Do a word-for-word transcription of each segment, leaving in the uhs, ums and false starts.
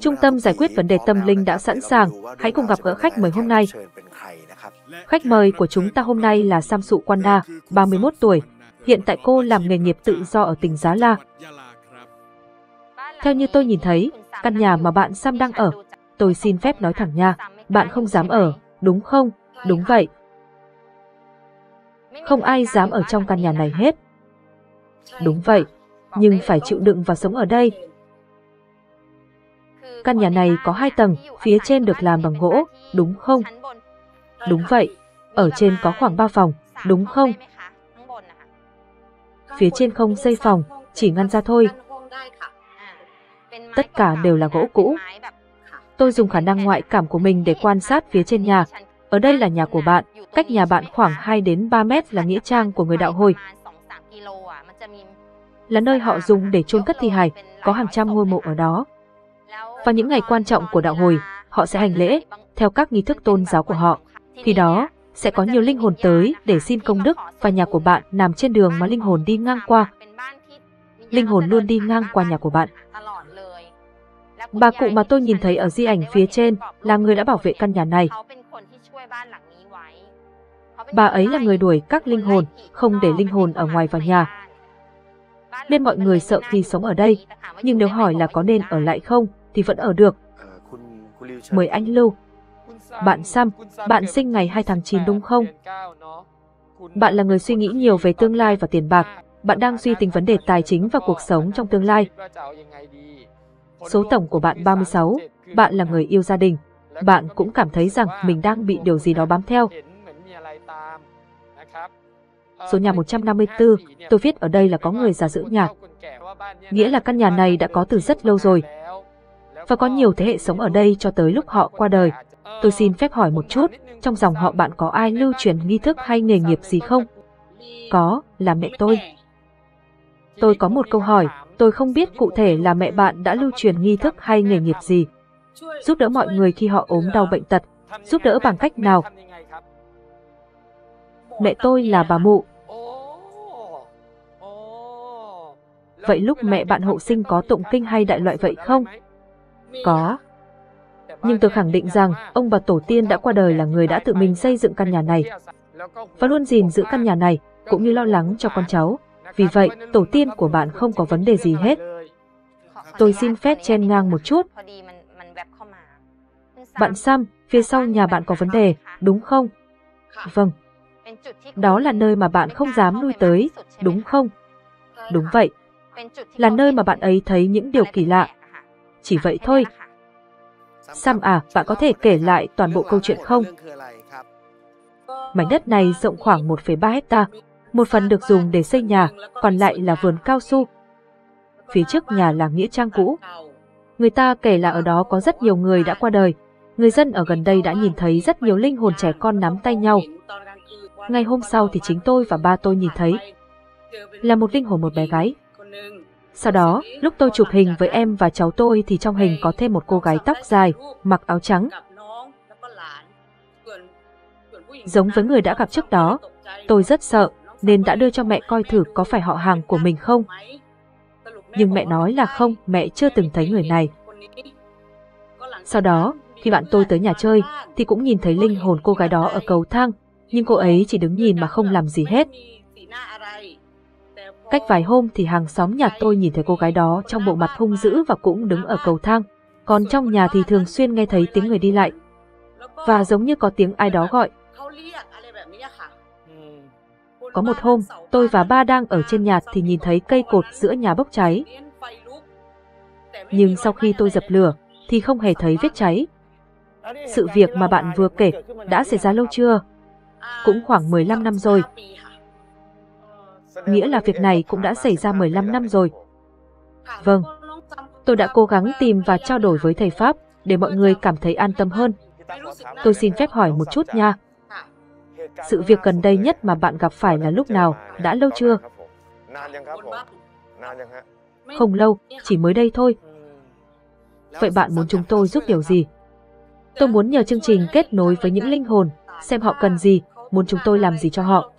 Trung tâm giải quyết vấn đề tâm linh đã sẵn sàng, hãy cùng gặp gỡ khách mời hôm nay. Khách mời của chúng ta hôm nay là Sam Sụ QuanĐa, ba mươi mốt tuổi. Hiện tại cô làm nghề nghiệp tự do ở tỉnh Giá La. Theo như tôi nhìn thấy, căn nhà mà bạn Sam đang ở, tôi xin phép nói thẳng nha, bạn không dám ở, đúng không? Đúng vậy. Không ai dám ở trong căn nhà này hết. Đúng vậy, nhưng phải chịu đựng và sống ở đây. Căn nhà này có hai tầng, phía trên được làm bằng gỗ, đúng không? Đúng vậy, ở trên có khoảng ba phòng, đúng không? Phía trên không xây phòng, chỉ ngăn ra thôi. Tất cả đều là gỗ cũ. Tôi dùng khả năng ngoại cảm của mình để quan sát phía trên nhà. Ở đây là nhà của bạn, cách nhà bạn khoảng hai đến ba mét là nghĩa trang của người Đạo Hồi. Là nơi họ dùng để chôn cất thi hài, có hàng trăm ngôi mộ ở đó. Vào những ngày quan trọng của Đạo Hồi, họ sẽ hành lễ theo các nghi thức tôn giáo của họ. Khi đó, sẽ có nhiều linh hồn tới để xin công đức và nhà của bạn nằm trên đường mà linh hồn đi ngang qua. Linh hồn luôn đi ngang qua nhà của bạn. Bà cụ mà tôi nhìn thấy ở di ảnh phía trên là người đã bảo vệ căn nhà này. Bà ấy là người đuổi các linh hồn, không để linh hồn ở ngoài vào nhà. Nên mọi người sợ khi sống ở đây, nhưng nếu hỏi là có nên ở lại không thì vẫn ở được. Mời anh Lưu. Bạn Sam, bạn sinh ngày hai tháng chín đúng không? Bạn là người suy nghĩ nhiều về tương lai và tiền bạc. Bạn đang suy tính vấn đề tài chính và cuộc sống trong tương lai. Số tổng của bạn ba mươi sáu, bạn là người yêu gia đình. Bạn cũng cảm thấy rằng mình đang bị điều gì đó bám theo. Số nhà một trăm năm mươi tư, tôi viết ở đây là có người già giữ nhà. Nghĩa là căn nhà này đã có từ rất lâu rồi. Và có nhiều thế hệ sống ở đây cho tới lúc họ qua đời. Tôi xin phép hỏi một chút, trong dòng họ bạn có ai lưu truyền nghi thức hay nghề nghiệp gì không? Có, là mẹ tôi. Tôi có một câu hỏi, tôi không biết cụ thể là mẹ bạn đã lưu truyền nghi thức hay nghề nghiệp gì. Giúp đỡ mọi người khi họ ốm đau bệnh tật, giúp đỡ bằng cách nào? Mẹ tôi là bà mụ. Vậy lúc mẹ bạn hộ sinh có tụng kinh hay đại loại vậy không? Có. Nhưng tôi khẳng định rằng ông bà tổ tiên đã qua đời là người đã tự mình xây dựng căn nhà này và luôn gìn giữ căn nhà này, cũng như lo lắng cho con cháu. Vì vậy, tổ tiên của bạn không có vấn đề gì hết. Tôi xin phép chen ngang một chút. Bạn Sam, phía sau nhà bạn có vấn đề, đúng không? Vâng. Đó là nơi mà bạn không dám lui tới, đúng không? Đúng vậy. Là nơi mà bạn ấy thấy những điều kỳ lạ. Chỉ vậy thôi. Sam à, bạn có thể kể lại toàn bộ câu chuyện không? Mảnh đất này rộng khoảng một phẩy ba héc ta, một phần được dùng để xây nhà, còn lại là vườn cao su. Phía trước nhà là nghĩa trang cũ. Người ta kể là ở đó có rất nhiều người đã qua đời. Người dân ở gần đây đã nhìn thấy rất nhiều linh hồn trẻ con nắm tay nhau. Ngày hôm sau thì chính tôi và ba tôi nhìn thấy là một linh hồn một bé gái. Sau đó, lúc tôi chụp hình với em và cháu tôi thì trong hình có thêm một cô gái tóc dài, mặc áo trắng. Giống với người đã gặp trước đó, tôi rất sợ nên đã đưa cho mẹ coi thử có phải họ hàng của mình không. Nhưng mẹ nói là không, mẹ chưa từng thấy người này. Sau đó, khi bạn tôi tới nhà chơi thì cũng nhìn thấy linh hồn cô gái đó ở cầu thang, nhưng cô ấy chỉ đứng nhìn mà không làm gì hết. Cách vài hôm thì hàng xóm nhà tôi nhìn thấy cô gái đó trong bộ mặt hung dữ và cũng đứng ở cầu thang. Còn trong nhà thì thường xuyên nghe thấy tiếng người đi lại. Và giống như có tiếng ai đó gọi. Có một hôm, tôi và ba đang ở trên nhà thì nhìn thấy cây cột giữa nhà bốc cháy. Nhưng sau khi tôi dập lửa thì không hề thấy vết cháy. Sự việc mà bạn vừa kể đã xảy ra lâu chưa? Cũng khoảng mười lăm năm rồi. Nghĩa là việc này cũng đã xảy ra mười lăm năm rồi. Vâng, tôi đã cố gắng tìm và trao đổi với thầy Pháp để mọi người cảm thấy an tâm hơn. Tôi xin phép hỏi một chút nha. Sự việc gần đây nhất mà bạn gặp phải là lúc nào, đã lâu chưa? Không lâu, chỉ mới đây thôi. Vậy bạn muốn chúng tôi giúp điều gì? Tôi muốn nhờ chương trình kết nối với những linh hồn, xem họ cần gì, muốn chúng tôi làm gì cho họ.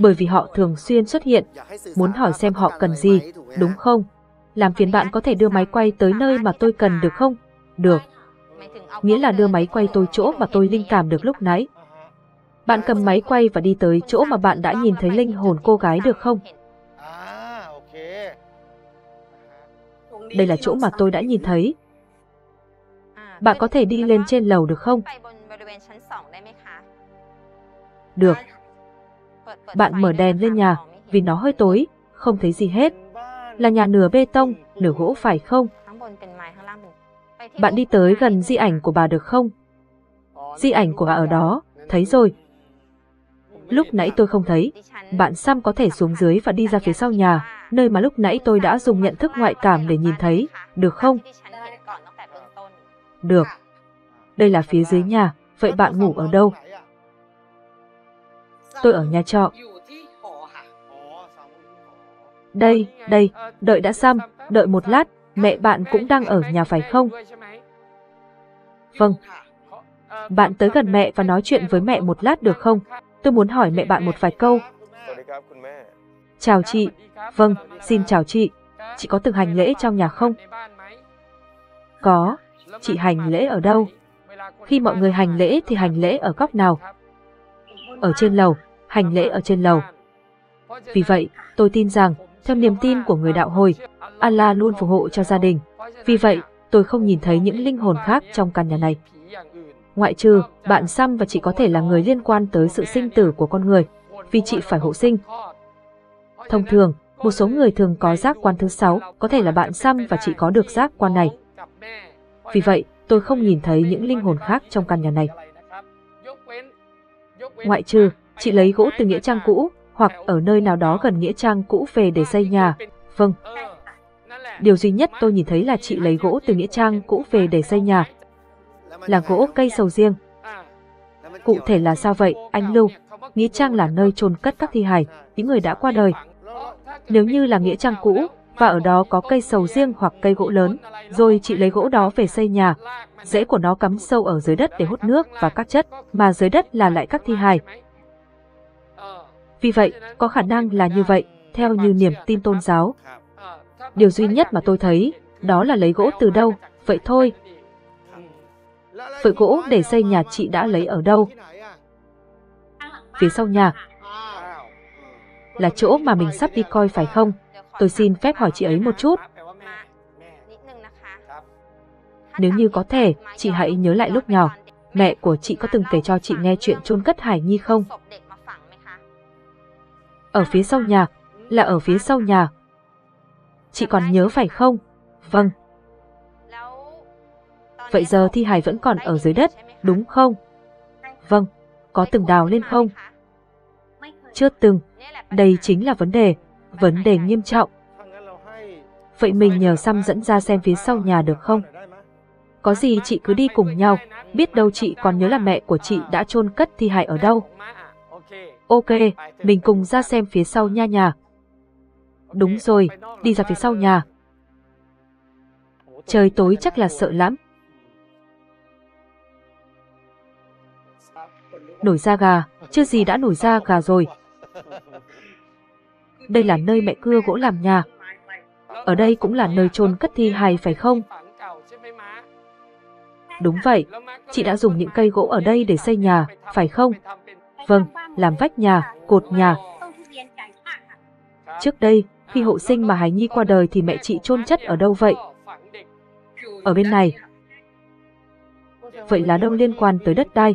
Bởi vì họ thường xuyên xuất hiện, muốn hỏi xem họ cần gì, đúng không? làm phiền bạn có thể đưa máy quay tới nơi mà tôi cần được không? Được. Nghĩa là đưa máy quay tôi chỗ mà tôi linh cảm được lúc nãy. Bạn cầm máy quay và đi tới chỗ mà bạn đã nhìn thấy linh hồn cô gái được không? Đây là chỗ mà tôi đã nhìn thấy. Bạn có thể đi lên trên lầu được không? Được. Bạn mở đèn lên nhà, vì nó hơi tối, không thấy gì hết. Là nhà nửa bê tông, nửa gỗ phải không? Bạn đi tới gần di ảnh của bà được không? Di ảnh của bà ở đó, thấy rồi. Lúc nãy tôi không thấy. Bạn Sam có thể xuống dưới và đi ra phía sau nhà, nơi mà lúc nãy tôi đã dùng nhận thức ngoại cảm để nhìn thấy, được không? Được. Đây là phía dưới nhà, vậy bạn ngủ ở đâu? Tôi ở nhà trọ. Đây, đây, đợi đã Sam, đợi một lát, mẹ bạn cũng đang ở nhà phải không? Vâng. Bạn tới gần mẹ và nói chuyện với mẹ một lát được không? Tôi muốn hỏi mẹ bạn một vài câu. Chào chị. Vâng, xin chào chị. Chị có từng hành lễ trong nhà không? Có. Chị hành lễ ở đâu? Khi mọi người hành lễ thì hành lễ ở góc nào? Ở trên lầu, hành lễ ở trên lầu. Vì vậy, tôi tin rằng, theo niềm tin của người đạo Hồi, Allah luôn phù hộ cho gia đình. Vì vậy, tôi không nhìn thấy những linh hồn khác trong căn nhà này. Ngoại trừ, bạn Sam và chị có thể là người liên quan tới sự sinh tử của con người, vì chị phải hộ sinh. Thông thường, một số người thường có giác quan thứ sáu, có thể là bạn Sam và chị có được giác quan này. Vì vậy, tôi không nhìn thấy những linh hồn khác trong căn nhà này. Ngoại trừ, chị lấy gỗ từ nghĩa trang cũ, hoặc ở nơi nào đó gần nghĩa trang cũ về để xây nhà. Vâng. Điều duy nhất tôi nhìn thấy là chị lấy gỗ từ nghĩa trang cũ về để xây nhà. Là gỗ cây sầu riêng. Cụ thể là sao vậy, anh Lưu? Nghĩa trang là nơi chôn cất các thi hài, những người đã qua đời. Nếu như là nghĩa trang cũ, và ở đó có cây sầu riêng hoặc cây gỗ lớn, rồi chị lấy gỗ đó về xây nhà. Rễ của nó cắm sâu ở dưới đất để hút nước và các chất, mà dưới đất là lại các thi hài. Vì vậy, có khả năng là như vậy, theo như niềm tin tôn giáo. Điều duy nhất mà tôi thấy, đó là lấy gỗ từ đâu, vậy thôi. Vậy gỗ để xây nhà chị đã lấy ở đâu? Phía sau nhà. Là chỗ mà mình sắp đi coi phải không? Tôi xin phép hỏi chị ấy một chút. Nếu như có thể, chị hãy nhớ lại lúc nhỏ. Mẹ của chị có từng kể cho chị nghe chuyện chôn cất hài nhi không? Ở phía sau nhà, là ở phía sau nhà. Chị còn nhớ phải không? Vâng. Vậy giờ thi hài vẫn còn ở dưới đất, đúng không? Vâng. Có từng đào lên không? Chưa từng. Đây chính là vấn đề. Vấn đề nghiêm trọng. Vậy mình nhờ Sam dẫn ra xem phía sau nhà được không? Có gì chị cứ đi cùng nhau. Biết đâu chị còn nhớ là mẹ của chị đã chôn cất thi hài ở đâu. Ok, mình cùng ra xem phía sau nha nhà. Đúng rồi, đi ra phía sau nhà. Trời tối chắc là sợ lắm. Nổi da gà, chưa gì đã nổi da gà rồi. Đây là nơi mẹ cưa gỗ làm nhà. Ở đây cũng là nơi chôn cất thi hài phải không? Đúng vậy, chị đã dùng những cây gỗ ở đây để xây nhà, phải không? Vâng, làm vách nhà, cột nhà. Trước đây, khi hộ sinh mà hài nhi qua đời thì mẹ chị chôn chất ở đâu vậy? Ở bên này. Vậy là đâu liên quan tới đất đai?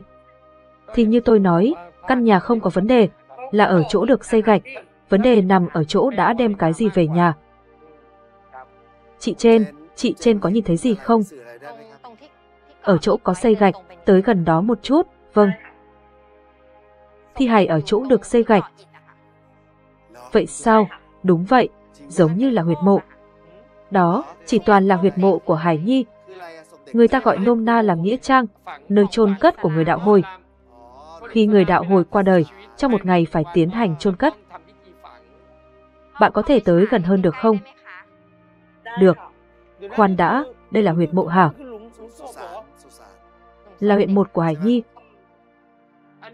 Thì như tôi nói, căn nhà không có vấn đề, là ở chỗ được xây gạch. Vấn đề nằm ở chỗ đã đem cái gì về nhà. Chị trên, chị trên có nhìn thấy gì không? Ở chỗ có xây gạch, tới gần đó một chút, vâng. Thi hài ở chỗ được xây gạch. Vậy sao? Đúng vậy, giống như là huyệt mộ. Đó, chỉ toàn là huyệt mộ của hài nhi. Người ta gọi nôm na là nghĩa trang, nơi chôn cất của người đạo Hồi. Khi người đạo Hồi qua đời, trong một ngày phải tiến hành chôn cất. Bạn có thể tới gần hơn được không? Được. Khoan đã, đây là huyệt mộ hả? Là huyệt một của hài nhi.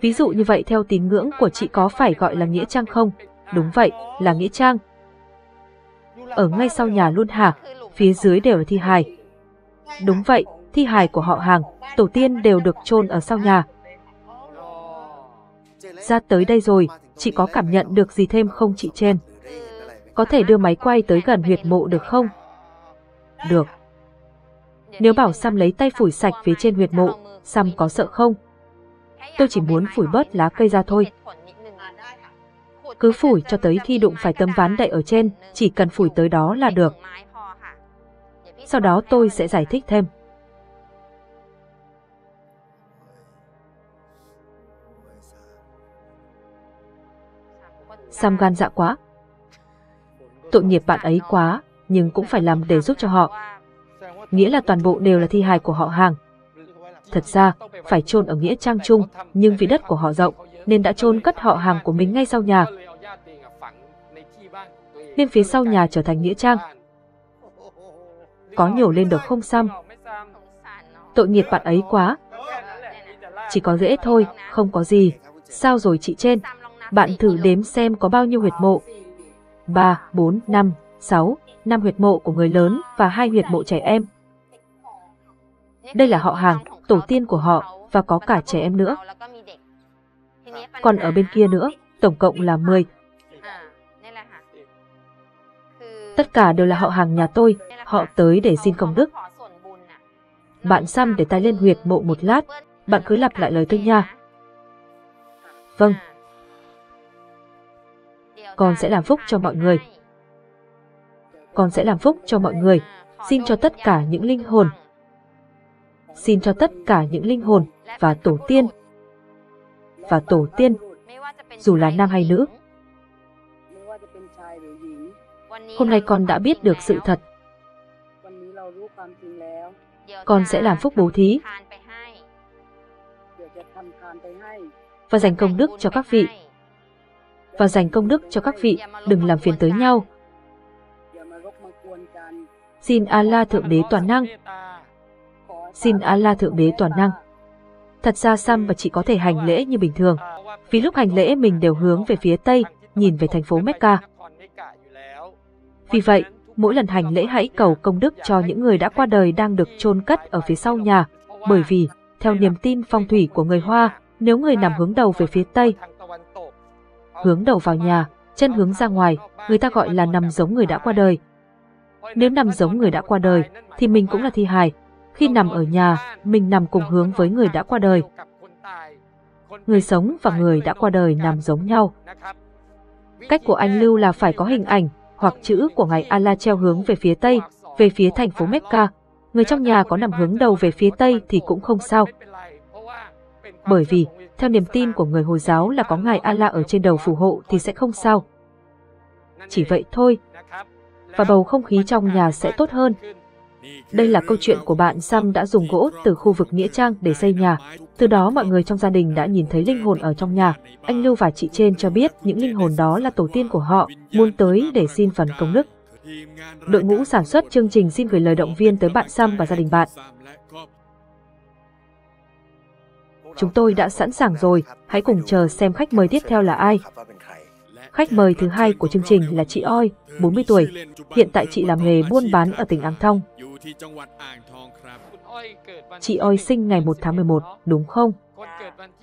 Ví dụ như vậy theo tín ngưỡng của chị có phải gọi là nghĩa trang không? Đúng vậy, là nghĩa trang. ở ngay sau nhà luôn hả, phía dưới đều là thi hài. Đúng vậy, thi hài của họ Hàng, tổ tiên đều được chôn ở sau nhà. Ra tới đây rồi, chị có cảm nhận được gì thêm không chị Chen? Có thể đưa máy quay tới gần huyệt mộ được không? Được. Nếu bảo Sam lấy tay phủi sạch phía trên huyệt mộ, Sam có sợ không? Tôi chỉ muốn phủi bớt lá cây ra thôi. Cứ phủi cho tới khi đụng phải tấm ván đậy ở trên, chỉ cần phủi tới đó là được. Sau đó tôi sẽ giải thích thêm. Sam gan dạ quá. Tội nghiệp bạn ấy quá, nhưng cũng phải làm để giúp cho họ. Nghĩa là toàn bộ đều là thi hài của họ Hàng. Thật ra, phải chôn ở nghĩa trang chung, nhưng vì đất của họ rộng, nên đã chôn cất họ Hàng của mình ngay sau nhà. Nên phía sau nhà trở thành nghĩa trang. Có nhiều lên được không Sam? Tội nghiệp bạn ấy quá. Chỉ có dễ thôi, không có gì. Sao rồi chị Chen? Bạn thử đếm xem có bao nhiêu huyệt mộ. ba, bốn, năm, sáu, năm huyệt mộ của người lớn và hai huyệt mộ trẻ em. Đây là họ Hàng, tổ tiên của họ và có cả trẻ em nữa. Còn ở bên kia nữa, tổng cộng là mười. Tất cả đều là họ Hàng nhà tôi, họ tới để xin công đức. Bạn Sam để tay lên huyệt mộ một lát, bạn cứ lặp lại lời tôi nha. Vâng. Con sẽ làm phúc cho mọi người. Con sẽ làm phúc cho mọi người. Xin cho tất cả những linh hồn. Xin cho tất cả những linh hồn và tổ tiên. Và tổ tiên, dù là nam hay nữ. Hôm nay con đã biết được sự thật. Con sẽ làm phúc bố thí và dành công đức cho các vị. Và dành công đức cho các vị, đừng làm phiền tới nhau. Xin Allah Thượng Đế Toàn Năng. Xin Allah Thượng Đế Toàn Năng. Thật ra Sam và chị có thể hành lễ như bình thường. Vì lúc hành lễ mình đều hướng về phía Tây, nhìn về thành phố Mecca. Vì vậy, mỗi lần hành lễ hãy cầu công đức cho những người đã qua đời đang được chôn cất ở phía sau nhà. Bởi vì, theo niềm tin phong thủy của người Hoa, nếu người nằm hướng đầu về phía Tây, hướng đầu vào nhà, chân hướng ra ngoài, người ta gọi là nằm giống người đã qua đời. Nếu nằm giống người đã qua đời, thì mình cũng là thi hài. Khi nằm ở nhà, mình nằm cùng hướng với người đã qua đời. Người sống và người đã qua đời nằm giống nhau. Cách của anh Lưu là phải có hình ảnh hoặc chữ của ngài Allah treo hướng về phía Tây, về phía thành phố Mecca. Người trong nhà có nằm hướng đầu về phía Tây thì cũng không sao. Bởi vì, theo niềm tin của người Hồi giáo là có ngài Allah ở trên đầu phù hộ thì sẽ không sao. Chỉ vậy thôi. Và bầu không khí trong nhà sẽ tốt hơn. Đây là câu chuyện của bạn Sam đã dùng gỗ từ khu vực nghĩa trang để xây nhà. Từ đó mọi người trong gia đình đã nhìn thấy linh hồn ở trong nhà. Anh Lưu và chị Trên cho biết những linh hồn đó là tổ tiên của họ, muốn tới để xin phần công đức. Đội ngũ sản xuất chương trình xin gửi lời động viên tới bạn Sam và gia đình bạn. Chúng tôi đã sẵn sàng rồi, hãy cùng chờ xem khách mời tiếp theo là ai. Khách mời thứ hai của chương trình là chị Oi, bốn mươi tuổi. Hiện tại chị làm nghề buôn bán ở tỉnh Ang Thong. Chị Oi sinh ngày một tháng mười một, đúng không?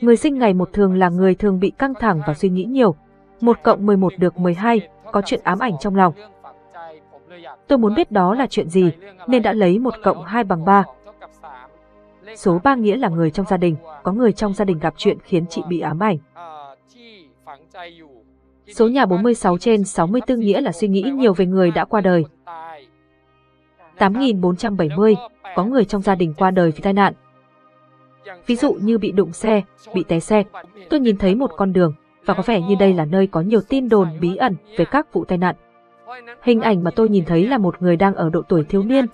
Người sinh ngày một thường là người thường bị căng thẳng và suy nghĩ nhiều. một cộng mười một được mười hai, có chuyện ám ảnh trong lòng. Tôi muốn biết đó là chuyện gì, nên đã lấy một cộng hai bằng ba. Số ba nghĩa là người trong gia đình, có người trong gia đình gặp chuyện khiến chị bị ám ảnh. Số nhà bốn mươi sáu trên sáu mươi tư nghĩa là suy nghĩ nhiều về người đã qua đời. tám nghìn bốn trăm bảy mươi, có người trong gia đình qua đời vì tai nạn. Ví dụ như bị đụng xe, bị té xe. Tôi nhìn thấy một con đường, và có vẻ như đây là nơi có nhiều tin đồn bí ẩn về các vụ tai nạn. Hình ảnh mà tôi nhìn thấy là một người đang ở độ tuổi thiếu niên,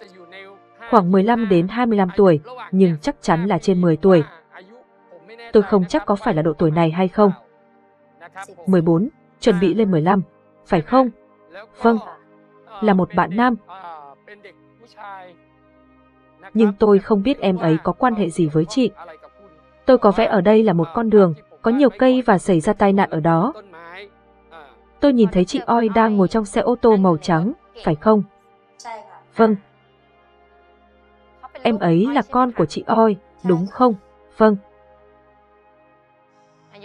khoảng mười lăm đến hai mươi lăm tuổi, nhưng chắc chắn là trên mười tuổi. Tôi không chắc có phải là độ tuổi này hay không. mười bốn, chuẩn bị lên mười lăm, phải không? Vâng, là một bạn nam. Nhưng tôi không biết em ấy có quan hệ gì với chị. Tôi có vẽ ở đây là một con đường, có nhiều cây và xảy ra tai nạn ở đó. Tôi nhìn thấy chị Oi đang ngồi trong xe ô tô màu trắng, phải không? Vâng. Em ấy là con của chị Oi, đúng không? Vâng.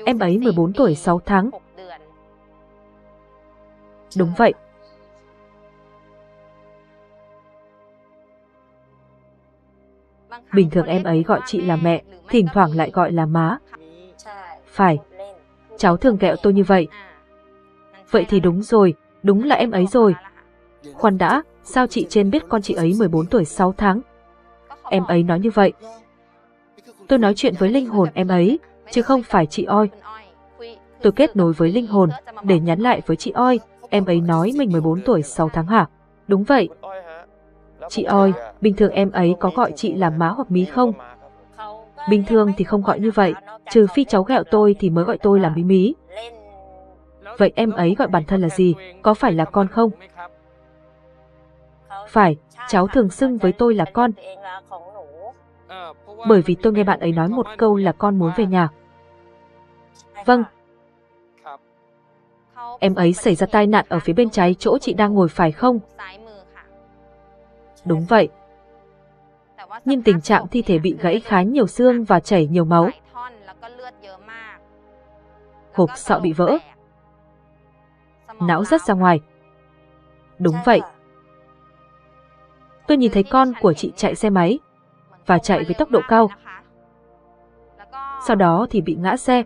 Em ấy mười bốn tuổi sáu tháng. Đúng vậy. Bình thường em ấy gọi chị là mẹ, thỉnh thoảng lại gọi là má. Phải. Cháu thường ghẹo tôi như vậy. Vậy thì đúng rồi, đúng là em ấy rồi. Khoan đã, sao chị trên biết con chị ấy mười bốn tuổi sáu tháng? Em ấy nói như vậy. Tôi nói chuyện với linh hồn em ấy, chứ không phải chị Oi. Tôi kết nối với linh hồn để nhắn lại với chị Oi. Em ấy nói mình mười bốn tuổi sáu tháng hả? Đúng vậy. Chị Oi, bình thường em ấy có gọi chị là má hoặc mí không? Bình thường thì không gọi như vậy, trừ phi cháu ghẹo tôi thì mới gọi tôi là mí mí. Vậy em ấy gọi bản thân là gì? Có phải là con không? Phải, cháu thường xưng với tôi là con. Bởi vì tôi nghe bạn ấy nói một câu là con muốn về nhà. Vâng. Em ấy xảy ra tai nạn ở phía bên trái chỗ chị đang ngồi phải không? Đúng vậy. Nhưng tình trạng thi thể bị gãy khá nhiều xương và chảy nhiều máu. Hộp sọ bị vỡ. Não rớt ra ngoài. Đúng vậy. Tôi nhìn thấy con của chị chạy xe máy và chạy với tốc độ cao. Sau đó thì bị ngã xe.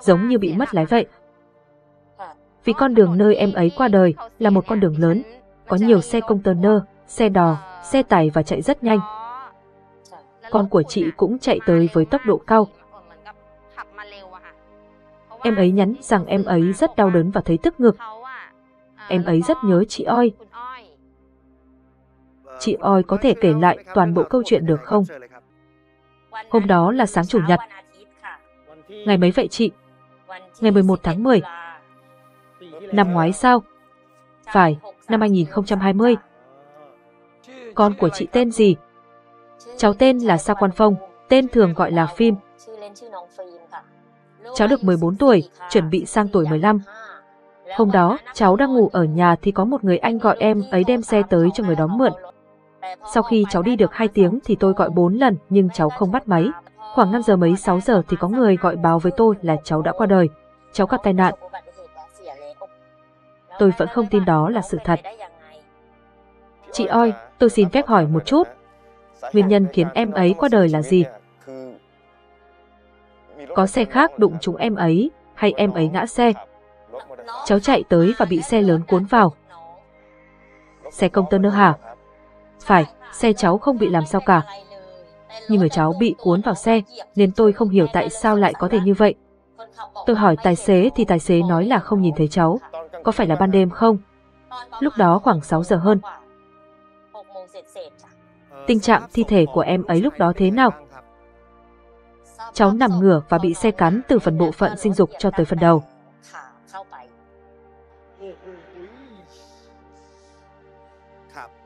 Giống như bị mất lái vậy. Vì con đường nơi em ấy qua đời là một con đường lớn, có nhiều xe container, xe đò, xe tải và chạy rất nhanh. Con của chị cũng chạy tới với tốc độ cao. Em ấy nhắn rằng em ấy rất đau đớn và thấy tức ngực. Em ấy rất nhớ chị Oi. Chị Oi có thể kể lại toàn bộ câu chuyện được không? Hôm đó là sáng Chủ nhật. Ngày mấy vậy chị? Ngày mười một tháng mười. Năm ngoái sao? Phải, năm hai nghìn không trăm hai mươi. Con của chị tên gì? Cháu tên là Sa Quan Phong, tên thường gọi là Phim. Cháu được mười bốn tuổi, chuẩn bị sang tuổi mười lăm. Hôm đó, cháu đang ngủ ở nhà thì có một người anh gọi em ấy đem xe tới cho người đó mượn. Sau khi cháu đi được hai tiếng thì tôi gọi bốn lần nhưng cháu không bắt máy. Khoảng năm giờ mấy sáu giờ thì có người gọi báo với tôi là cháu đã qua đời. Cháu gặp tai nạn. Tôi vẫn không tin đó là sự thật. Chị Oi, tôi xin phép hỏi một chút. Nguyên nhân khiến em ấy qua đời là gì? Có xe khác đụng trúng em ấy hay em ấy ngã xe? Cháu chạy tới và bị xe lớn cuốn vào. Xe container hả? Phải, xe cháu không bị làm sao cả. Nhưng mà cháu bị cuốn vào xe, nên tôi không hiểu tại sao lại có thể như vậy. Tôi hỏi tài xế thì tài xế nói là không nhìn thấy cháu. Có phải là ban đêm không? Lúc đó khoảng sáu giờ hơn. Tình trạng thi thể của em ấy lúc đó thế nào? Cháu nằm ngửa và bị xe cắn từ phần bộ phận sinh dục cho tới phần đầu.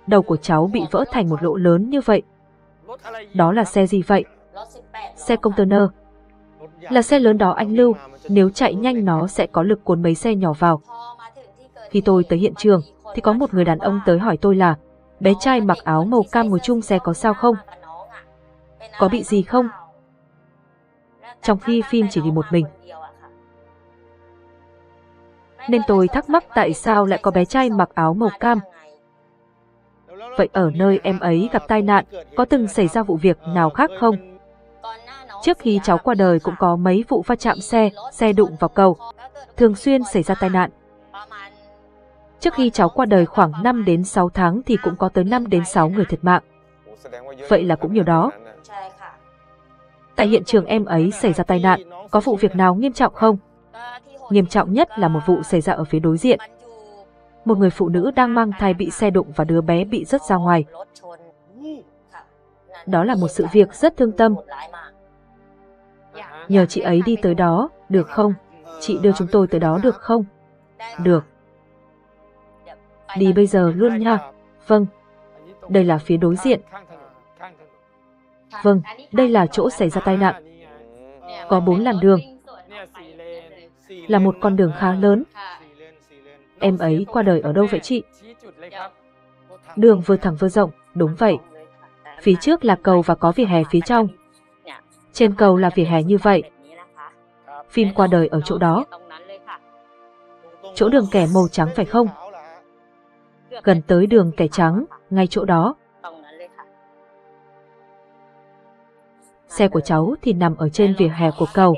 Đầu của cháu bị vỡ thành một lỗ lớn như vậy. Đó là xe gì vậy? Xe container. Là xe lớn đó anh Lưu, nếu chạy nhanh nó sẽ có lực cuốn mấy xe nhỏ vào. Khi tôi tới hiện trường, thì có một người đàn ông tới hỏi tôi là bé trai mặc áo màu cam ngồi chung xe có sao không? Có bị gì không? Trong khi Phim chỉ đi một mình. Nên tôi thắc mắc tại sao lại có bé trai mặc áo màu cam. Vậy ở nơi em ấy gặp tai nạn, có từng xảy ra vụ việc nào khác không? Trước khi cháu qua đời cũng có mấy vụ va chạm xe, xe đụng vào cầu. Thường xuyên xảy ra tai nạn. Trước khi cháu qua đời khoảng năm đến sáu tháng thì cũng có tới năm đến sáu người thiệt mạng. Vậy là cũng nhiều đó. Tại hiện trường em ấy xảy ra tai nạn, có vụ việc nào nghiêm trọng không? Nghiêm trọng nhất là một vụ xảy ra ở phía đối diện. Một người phụ nữ đang mang thai bị xe đụng và đứa bé bị rớt ra ngoài. Đó là một sự việc rất thương tâm. Nhờ chị ấy đi tới đó, được không? Chị đưa chúng tôi tới đó được không? Được. Đi bây giờ luôn nha. Vâng. Đây là phía đối diện. Vâng, đây là chỗ xảy ra tai nạn. Có bốn làn đường. Là một con đường khá lớn. Em ấy qua đời ở đâu vậy chị? Đường vừa thẳng vừa rộng, đúng vậy. Phía trước là cầu và có vỉa hè phía trong. Trên cầu là vỉa hè như vậy. Phim qua đời ở chỗ đó. Chỗ đường kẻ màu trắng phải không? Gần tới đường kẻ trắng, ngay chỗ đó. Xe của cháu thì nằm ở trên vỉa hè của cầu.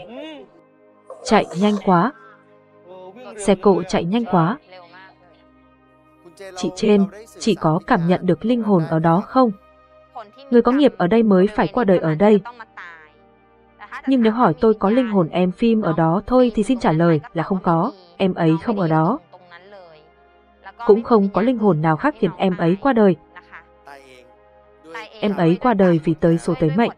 Chạy nhanh quá. Xe cộ chạy nhanh quá. Chị trên, chị có cảm nhận được linh hồn ở đó không? Người có nghiệp ở đây mới phải qua đời ở đây. Nhưng nếu hỏi tôi có linh hồn em phim ở đó thôi thì xin trả lời là không có. Em ấy không ở đó. Cũng không có linh hồn nào khác khiến em ấy qua đời. Em ấy qua đời vì tới số tới mệnh.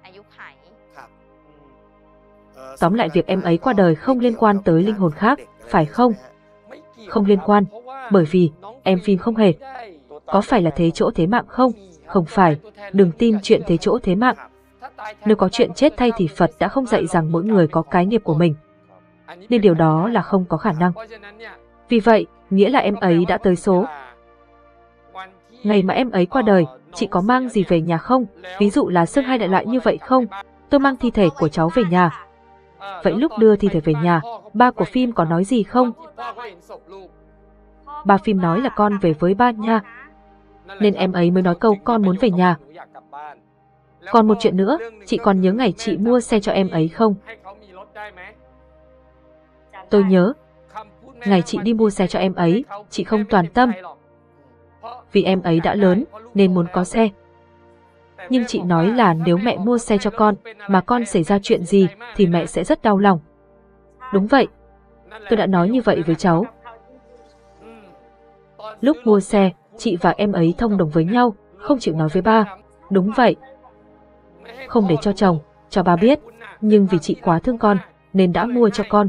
Tóm lại việc em ấy qua đời không liên quan tới linh hồn khác, phải không? Không liên quan, bởi vì em phim không hề. Có phải là thế chỗ thế mạng không? Không phải, đừng tin chuyện thế chỗ thế mạng. Nếu có chuyện chết thay thì Phật đã không dạy rằng mỗi người có cái nghiệp của mình. Nên điều đó là không có khả năng. Vì vậy, nghĩa là em ấy đã tới số. Ngày mà em ấy qua đời, chị có mang gì về nhà không? Ví dụ là xương hay đại loại như vậy không? Tôi mang thi thể của cháu về nhà. Vậy lúc đưa thi thể về nhà, ba của phim có nói gì không? Ba phim nói là con về với ba nha. Nên em ấy mới nói câu con muốn về nhà. Còn một chuyện nữa, chị còn nhớ ngày chị mua xe cho em ấy không? Tôi nhớ. Ngày chị đi mua xe cho em ấy, chị không toàn tâm. Vì em ấy đã lớn nên muốn có xe. Nhưng chị nói là nếu mẹ mua xe cho con mà con xảy ra chuyện gì thì mẹ sẽ rất đau lòng. Đúng vậy. Tôi đã nói như vậy với cháu. Lúc mua xe, chị và em ấy thông đồng với nhau, không chịu nói với ba. Đúng vậy. Không để cho chồng, cho ba biết. Nhưng vì chị quá thương con nên đã mua cho con.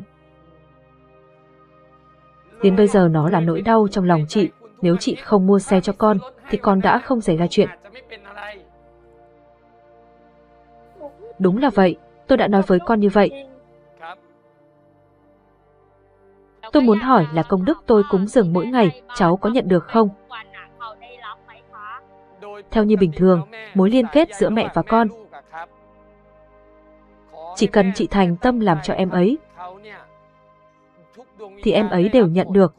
Đến bây giờ nó là nỗi đau trong lòng chị. Nếu chị không mua xe cho con thì con đã không xảy ra chuyện. Đúng là vậy, tôi đã nói với con như vậy. Tôi muốn hỏi là công đức tôi cúng dường mỗi ngày, cháu có nhận được không? Theo như bình thường, mối liên kết giữa mẹ và con. Chỉ cần chị thành tâm làm cho em ấy, thì em ấy đều nhận được.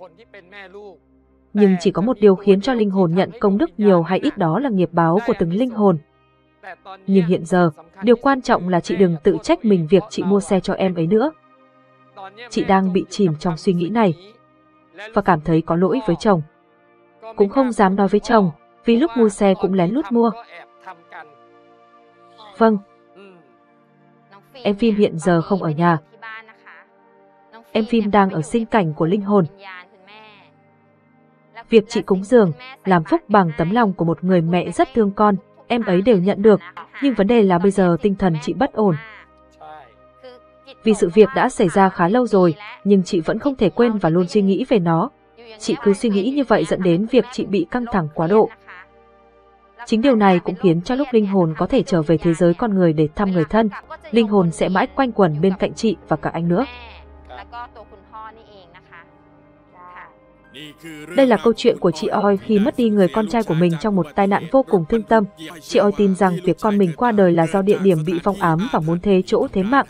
Nhưng chỉ có một điều khiến cho linh hồn nhận công đức nhiều hay ít, đó là nghiệp báo của từng linh hồn. Nhưng hiện giờ, điều quan trọng là chị đừng tự trách mình việc chị mua xe cho em ấy nữa. Chị đang bị chìm trong suy nghĩ này và cảm thấy có lỗi với chồng. Cũng không dám nói với chồng, vì lúc mua xe cũng lén lút mua. Vâng. Em phim hiện giờ không ở nhà. Em phim đang ở sinh cảnh của linh hồn. Việc chị cúng dường, làm phúc bằng tấm lòng của một người mẹ rất thương con, em ấy đều nhận được. Nhưng vấn đề là bây giờ tinh thần chị bất ổn. Vì sự việc đã xảy ra khá lâu rồi, nhưng chị vẫn không thể quên và luôn suy nghĩ về nó. Chị cứ suy nghĩ như vậy dẫn đến việc chị bị căng thẳng quá độ. Chính điều này cũng khiến cho lúc linh hồn có thể trở về thế giới con người để thăm người thân, linh hồn sẽ mãi quanh quẩn bên cạnh chị và cả anh nữa. Đây là câu chuyện của chị Oi khi mất đi người con trai của mình trong một tai nạn vô cùng thương tâm. Chị Oi tin rằng việc con mình qua đời là do địa điểm bị vong ám và muốn thế chỗ thế mạng.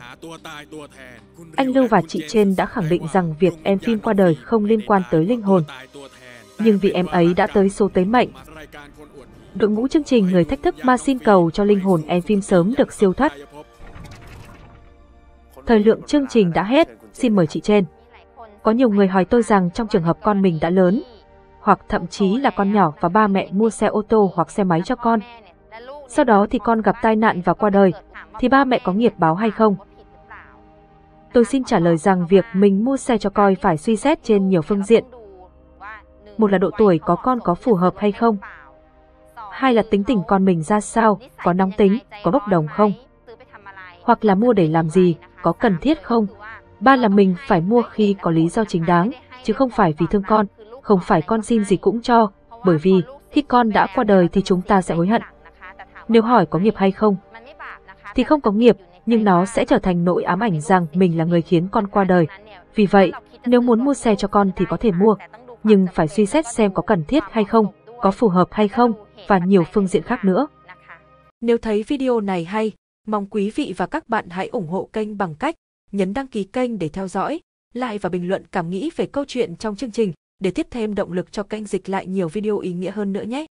Anh Lưu và chị trên đã khẳng định rằng việc em phim qua đời không liên quan tới linh hồn. Nhưng vì em ấy đã tới số tới mệnh, đội ngũ chương trình Người Thách Thức Ma xin cầu cho linh hồn em phim sớm được siêu thoát. Thời lượng chương trình đã hết, xin mời chị trên. Có nhiều người hỏi tôi rằng trong trường hợp con mình đã lớn, hoặc thậm chí là con nhỏ và ba mẹ mua xe ô tô hoặc xe máy cho con. Sau đó thì con gặp tai nạn và qua đời, thì ba mẹ có nghiệp báo hay không? Tôi xin trả lời rằng việc mình mua xe cho coi phải suy xét trên nhiều phương diện. Một là độ tuổi có con có phù hợp hay không? Hai là tính tình con mình ra sao, có nóng tính, có bốc đồng không? Hoặc là mua để làm gì, có cần thiết không? Ba là mình phải mua khi có lý do chính đáng, chứ không phải vì thương con, không phải con xin gì cũng cho, bởi vì khi con đã qua đời thì chúng ta sẽ hối hận. Nếu hỏi có nghiệp hay không, thì không có nghiệp, nhưng nó sẽ trở thành nỗi ám ảnh rằng mình là người khiến con qua đời. Vì vậy, nếu muốn mua xe cho con thì có thể mua, nhưng phải suy xét xem có cần thiết hay không, có phù hợp hay không, và nhiều phương diện khác nữa. Nếu thấy video này hay, mong quý vị và các bạn hãy ủng hộ kênh bằng cách nhấn đăng ký kênh để theo dõi, like và bình luận cảm nghĩ về câu chuyện trong chương trình để tiếp thêm động lực cho kênh dịch lại nhiều video ý nghĩa hơn nữa nhé.